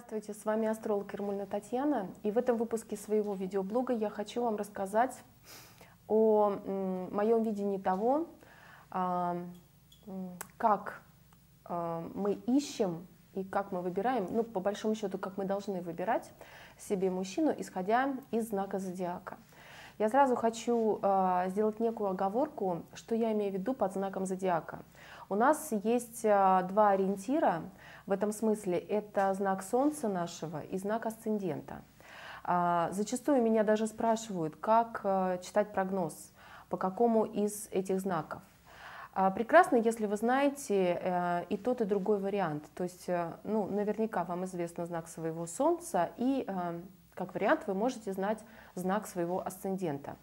Здравствуйте, с вами астролог Ермолина Татьяна, и в этом выпуске своего видеоблога я хочу вам рассказать о моем видении того, как мы ищем и как мы выбираем, ну, по большому счету, как мы должны выбирать себе мужчину, исходя из знака зодиака. Я сразу хочу сделать некую оговорку, что я имею в виду под знаком зодиака. У нас есть два ориентира в этом смысле. Это знак Солнца нашего и знак Асцендента. Зачастую меня даже спрашивают, как читать прогноз, по какому из этих знаков. Прекрасно, если вы знаете и тот, и другой вариант. То есть, ну, наверняка вам известно знак своего Солнца и как вариант, вы можете знать знак своего асцендента.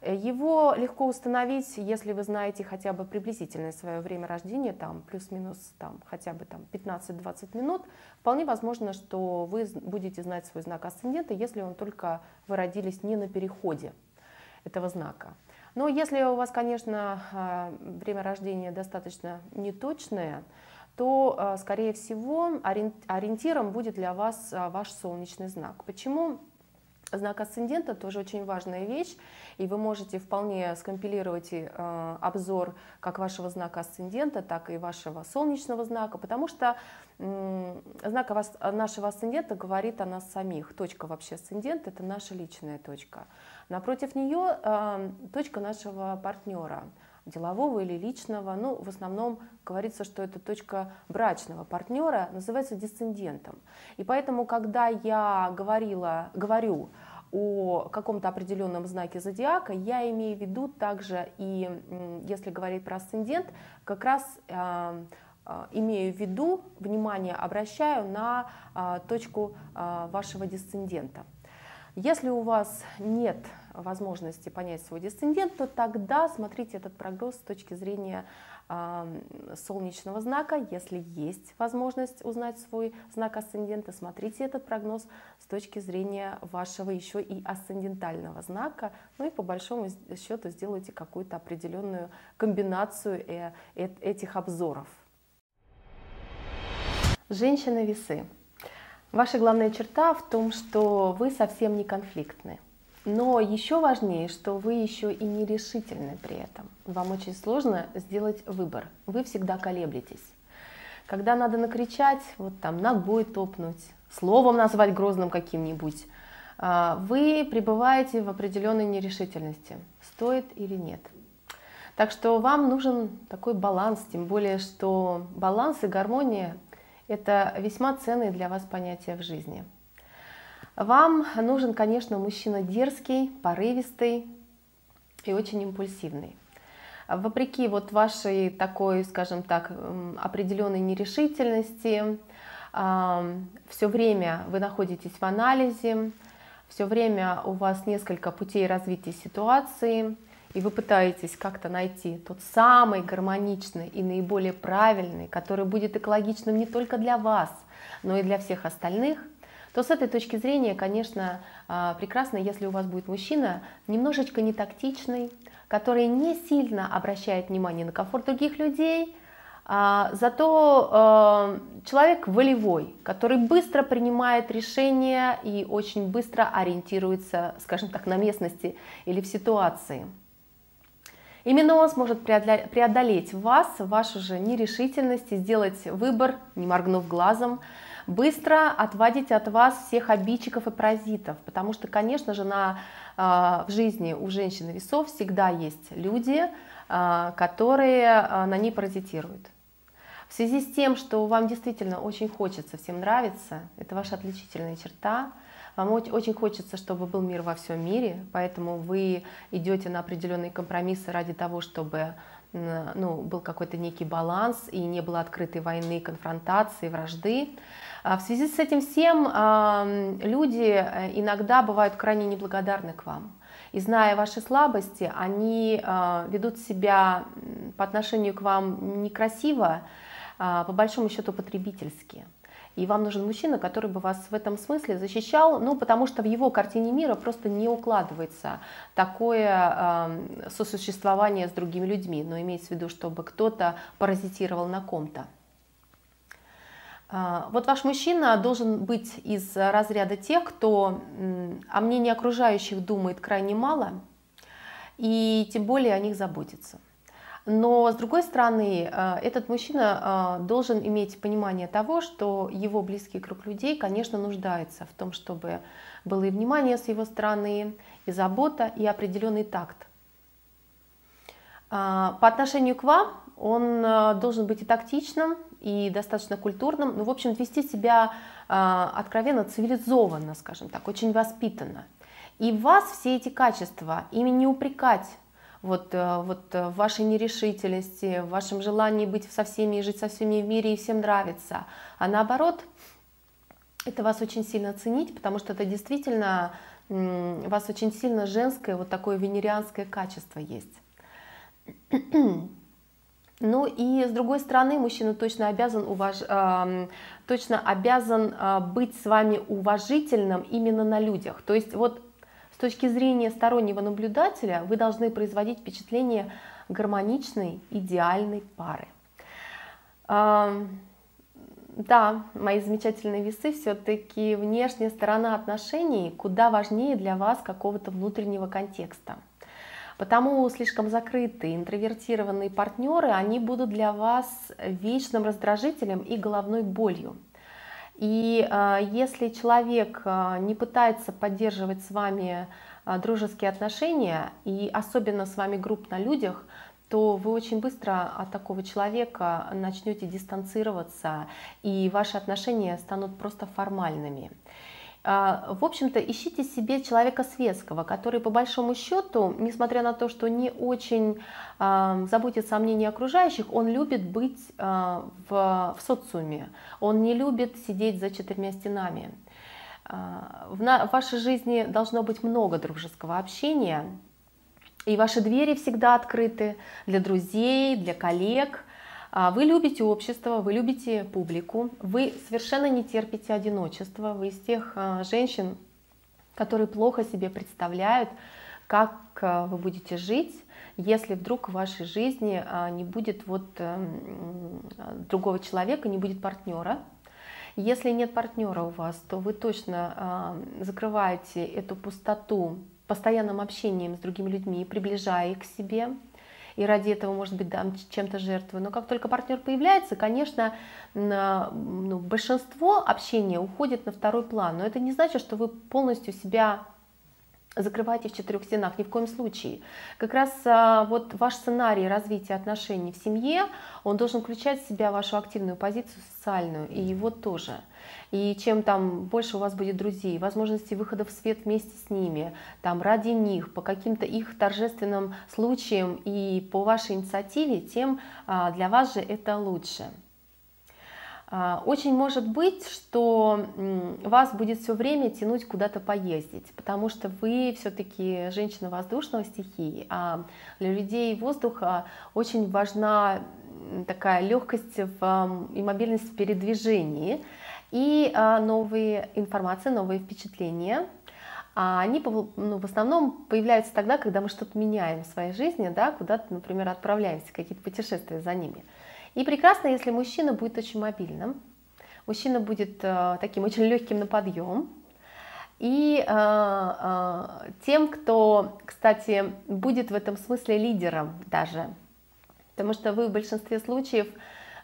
Его легко установить, если вы знаете хотя бы приблизительное свое время рождения, там плюс-минус хотя бы 15-20 минут. Вполне возможно, что вы будете знать свой знак асцендента, если вы родились не на переходе этого знака. Но если у вас, конечно, время рождения достаточно неточное, то, скорее всего, ориентиром будет для вас ваш солнечный знак. Почему? Знак асцендента тоже очень важная вещь, и вы можете вполне скомпилировать обзор как вашего знака асцендента, так и вашего солнечного знака, потому что знак нашего асцендента говорит о нас самих. Точка вообще асцендента — это наша личная точка. Напротив нее точка нашего партнера, делового или личного, ну, в основном говорится, что это точка брачного партнера, называется дисцендентом. И поэтому, когда я говорю о каком-то определенном знаке зодиака, я имею в виду также, и если говорить про асцендент, как раз имею в виду, внимание обращаю на точку вашего дисцендента. Если у вас нет возможности понять свой дисцендент, то тогда смотрите этот прогноз с точки зрения солнечного знака. Если есть возможность узнать свой знак асцендента, смотрите этот прогноз с точки зрения вашего еще и асцендентального знака. Ну и по большому счету сделайте какую-то определенную комбинацию этих обзоров. Женщины-весы. Ваша главная черта в том, что вы совсем не конфликтны. Но еще важнее, что вы еще и нерешительны при этом. Вам очень сложно сделать выбор. Вы всегда колеблетесь. Когда надо накричать, вот там ногой топнуть, словом назвать грозным каким-нибудь, вы пребываете в определенной нерешительности, стоит или нет. Так что вам нужен такой баланс, тем более, что баланс и гармония – это весьма ценные для вас понятия в жизни. Вам нужен, конечно, мужчина дерзкий, порывистый и очень импульсивный. Вопреки вот вашей такой, скажем так, определенной нерешительности, все время вы находитесь в анализе, все время у вас несколько путей развития ситуации, и вы пытаетесь как-то найти тот самый гармоничный и наиболее правильный, который будет экологичным не только для вас, но и для всех остальных, то с этой точки зрения, конечно, прекрасно, если у вас будет мужчина немножечко нетактичный, который не сильно обращает внимание на комфорт других людей, зато человек волевой, который быстро принимает решения и очень быстро ориентируется, скажем так, на местности или в ситуации. Именно он сможет преодолеть вас, вашу же нерешительность и сделать выбор, не моргнув глазом, быстро отводить от вас всех обидчиков и паразитов, потому что, конечно же, в жизни у женщин-весов всегда есть люди, которые на ней паразитируют. В связи с тем, что вам действительно очень хочется всем нравиться, это ваша отличительная черта, вам очень хочется, чтобы был мир во всем мире, поэтому вы идете на определенные компромиссы ради того, чтобы, ну, был какой-то некий баланс и не было открытой войны, конфронтации, вражды. В связи с этим всем люди иногда бывают крайне неблагодарны к вам. И зная ваши слабости, они ведут себя по отношению к вам некрасиво, по большому счету потребительски. И вам нужен мужчина, который бы вас в этом смысле защищал, ну, потому что в его картине мира просто не укладывается такое сосуществование с другими людьми, но имеется в виду, чтобы кто-то паразитировал на ком-то. Вот ваш мужчина должен быть из разряда тех, кто о мнении окружающих думает крайне мало и тем более о них заботится. Но, с другой стороны, этот мужчина должен иметь понимание того, что его близкий круг людей, конечно, нуждается в том, чтобы было и внимание с его стороны, и забота, и определенный такт. По отношению к вам он должен быть и тактичным, и достаточно культурным, ну, в общем, вести себя откровенно цивилизованно, скажем так, очень воспитанно. И в вас все эти качества, ими не упрекать, вот в вашей нерешительности, в вашем желании быть со всеми и жить со всеми в мире и всем нравится, а наоборот, это вас очень сильно ценить, потому что это действительно у вас очень сильно женское, вот такое венерианское качество есть. Ну и с другой стороны, мужчина точно обязан, быть с вами уважительным именно на людях. То есть вот с точки зрения стороннего наблюдателя вы должны производить впечатление гармоничной, идеальной пары. Да, мои замечательные весы, все-таки внешняя сторона отношений куда важнее для вас какого-то внутреннего контекста. Потому слишком закрытые, интровертированные партнеры, они будут для вас вечным раздражителем и головной болью. И если человек не пытается поддерживать с вами дружеские отношения, и особенно с вами групп на людях, то вы очень быстро от такого человека начнете дистанцироваться, и ваши отношения станут просто формальными. В общем-то, ищите себе человека светского, который по большому счету, несмотря на то, что не очень заботится о мнении окружающих, он любит быть в социуме, он не любит сидеть за четырьмя стенами. В вашей жизни должно быть много дружеского общения, и ваши двери всегда открыты для друзей, для коллег. Вы любите общество, вы любите публику, вы совершенно не терпите одиночества, вы из тех женщин, которые плохо себе представляют, как вы будете жить, если вдруг в вашей жизни не будет вот другого человека, не будет партнера. Если нет партнера у вас, то вы точно закрываете эту пустоту постоянным общением с другими людьми, приближая их к себе. И ради этого, может быть, дам чем-то жертву. Но как только партнер появляется, конечно, большинство общения уходит на второй план. Но это не значит, что вы полностью себя закрываете в четырех стенах. Ни в коем случае. Как раз вот ваш сценарий развития отношений в семье, он должен включать в себя вашу активную позицию социальную и его тоже. И чем там больше у вас будет друзей, возможности выхода в свет вместе с ними, там ради них, по каким-то их торжественным случаям и по вашей инициативе, тем для вас же это лучше. Очень может быть, что вас будет все время тянуть куда-то поездить, потому что вы все-таки женщина воздушного стихии, а для людей воздуха очень важна такая легкость и мобильность в передвижении, и новые информации, новые впечатления. Они в основном появляются тогда, когда мы что-то меняем в своей жизни, да, куда-то, например, отправляемся, какие-то путешествия за ними. И прекрасно, если мужчина будет очень мобильным, мужчина будет таким очень легким на подъем, и тем, кто, кстати, будет в этом смысле лидером даже, потому что вы в большинстве случаев,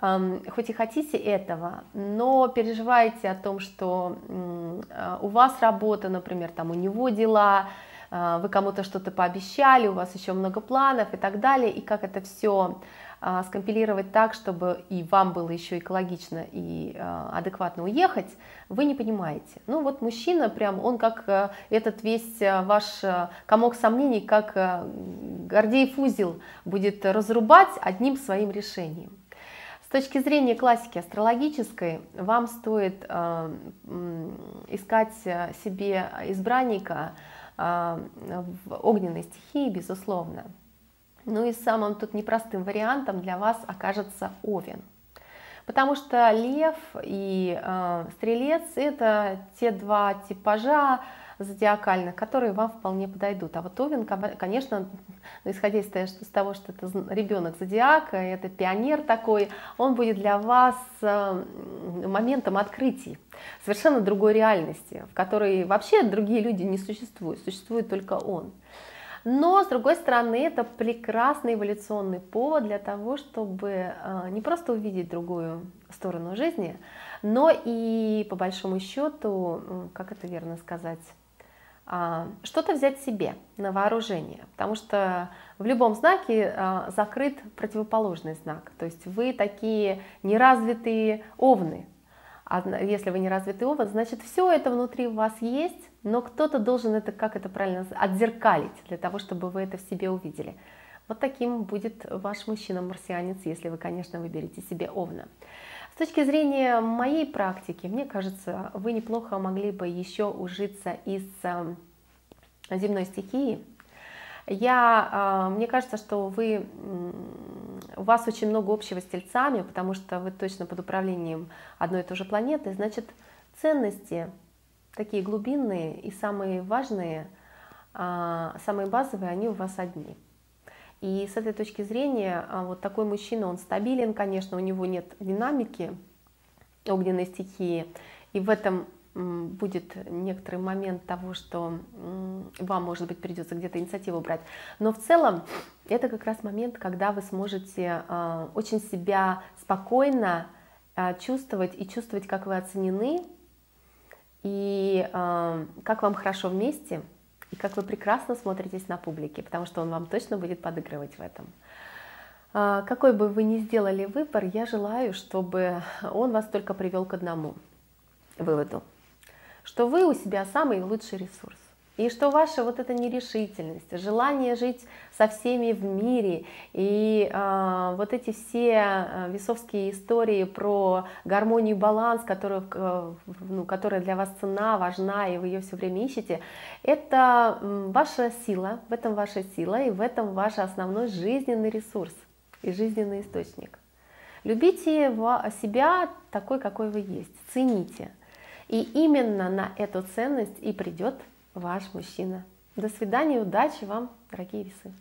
хоть и хотите этого, но переживаете о том, что у вас работа, например, там у него дела, вы кому-то что-то пообещали, у вас еще много планов и так далее, и как это все скомпилировать так, чтобы и вам было еще экологично и адекватно уехать, вы не понимаете. Ну вот мужчина прям, он как этот весь ваш комок сомнений, как Гордеев узел будет разрубать одним своим решением. С точки зрения классики астрологической, вам стоит искать себе избранника в огненной стихии, безусловно. Ну и самым тут непростым вариантом для вас окажется Овен. Потому что Лев и Стрелец — это те два типажа зодиакально, которые вам вполне подойдут. А вот Овен, конечно, исходя из того, что это ребенок зодиака, это пионер такой, он будет для вас моментом открытий совершенно другой реальности, в которой вообще другие люди не существуют, существует только он. Но, с другой стороны, это прекрасный эволюционный повод для того, чтобы не просто увидеть другую сторону жизни, но и, по большому счету, как это верно сказать, что-то взять себе на вооружение, потому что в любом знаке закрыт противоположный знак, то есть вы такие неразвитые овны. Если вы не развитый овен, значит, все это внутри у вас есть, но кто-то должен это, как это правильно, отзеркалить, для того, чтобы вы это в себе увидели. Вот таким будет ваш мужчина-марсианец, если вы, конечно, выберете себе овна. С точки зрения моей практики, мне кажется, вы неплохо могли бы еще ужиться из земной стихии. Мне кажется, что у вас очень много общего с тельцами, потому что вы точно под управлением одной и той же планеты. Значит, ценности такие глубинные и самые важные, самые базовые, они у вас одни. И с этой точки зрения вот такой мужчина, он стабилен, конечно, у него нет динамики огненной стихии, и в этом будет некоторый момент того, что вам, может быть, придется где-то инициативу брать. Но в целом это как раз момент, когда вы сможете очень себя спокойно чувствовать и чувствовать, как вы оценены, и как вам хорошо вместе, и как вы прекрасно смотритесь на публике, потому что он вам точно будет подыгрывать в этом. Какой бы вы ни сделали выбор, я желаю, чтобы он вас только привел к одному выводу, что вы у себя самый лучший ресурс, и что ваша вот эта нерешительность, желание жить со всеми в мире, и вот эти все весовские истории про гармонию и баланс, которая для вас цена, важна, и вы ее все время ищете, это ваша сила, в этом ваша сила, и в этом ваш основной жизненный ресурс и жизненный источник. Любите себя такой, какой вы есть, цените. И именно на эту ценность и придет ваш мужчина. До свидания, удачи вам, дорогие весы!